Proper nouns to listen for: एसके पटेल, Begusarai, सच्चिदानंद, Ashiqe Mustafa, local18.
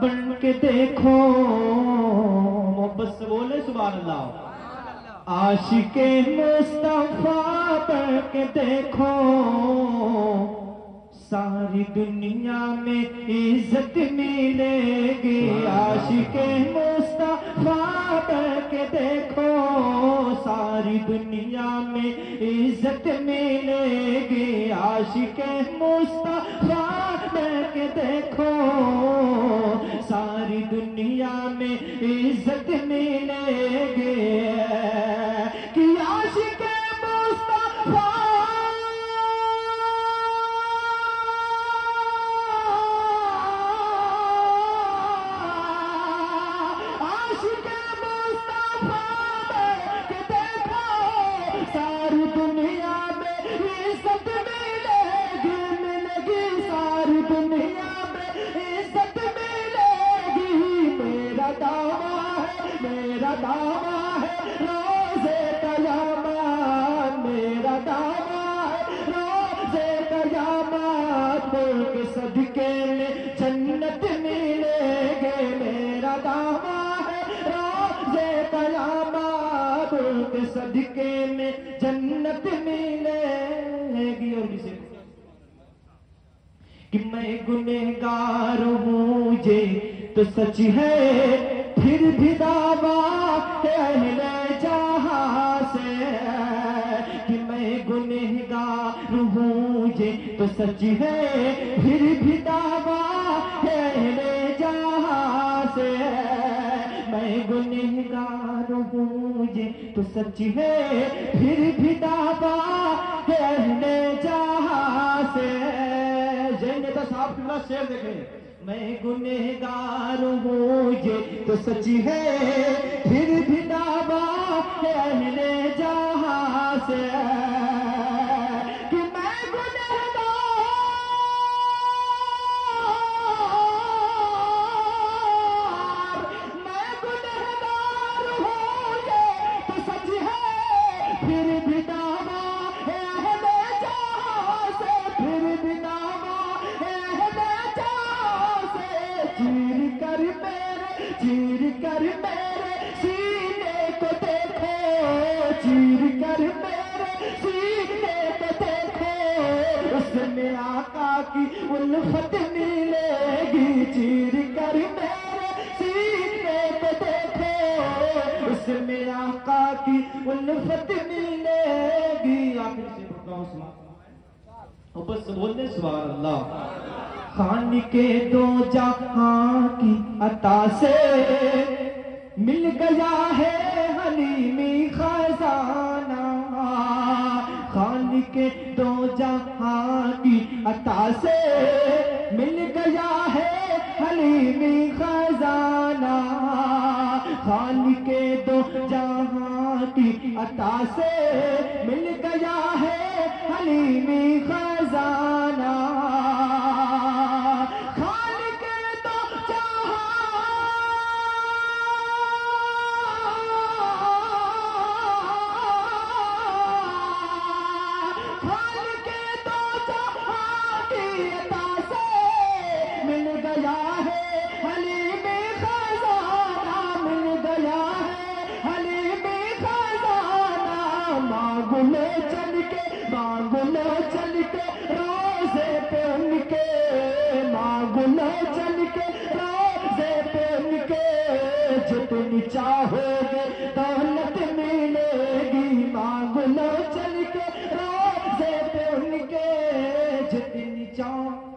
बन के देखो, मोहब्बत से बोले सुभान अल्लाह। आशिके मुस्तफा बन के देखो, सारी दुनिया में इज्जत मिलेगी। आशिके मुस्तफा बन के देखो, सारी दुनिया में इज्जत मिलेगी। आशिके मुस्तफा बन के देखो, सारी दुनिया में इज्जत मिलेगी। कि आशिके मुस्तफा सदके में जन्नत मिलेगी। मेरा दावा है रोज़े क़यामत, उनके सदके में जन्नत मिलेगी। और किसे कि मैं गुनहगार हूँ ये तो सच है, फिर भी दावा अहले जहाँ से है। कि मैं गुनहगार हूँ ये तो सच है, फिर भी दावा अहले जहाँ से है। मैं गुनहगार हूँ ये तो सच है, फिर भी दावा अहले जहाँ से है। जय नेता साहब की बात शेर देखें। मैं गुनहगार हूँ ये तो सच है, फिर भी दावा है अहले जहाँ से। कि मैं गुनहगार, मैं गुनहगार हूँ ये तो सच है, फिर भी दावा है अहले जहाँ से। फिर भी दावा चीर कर मेरे सीने को देखो, चीर कर मेरे सीने को देखो, उसमें आका की उल्फत मिलेगी। चीर कर मेरे सीने को देखो, उसमें आका की उल्फत मिलेगी। आखिर से बताओ सुना, बस बोलने सुभान अल्लाह। खान के दो जहां की अता से मिल गया है हलीमी खजाना। खान के दो जहां की अता से मिल गया है हलीमी खजाना। खान के दो जहां की अता से मिल गया है हलीमी खजाना। चाहोगे दौलत मिलेगी। मांग लो चल के रोज़े पे उनके, जितनी चाहो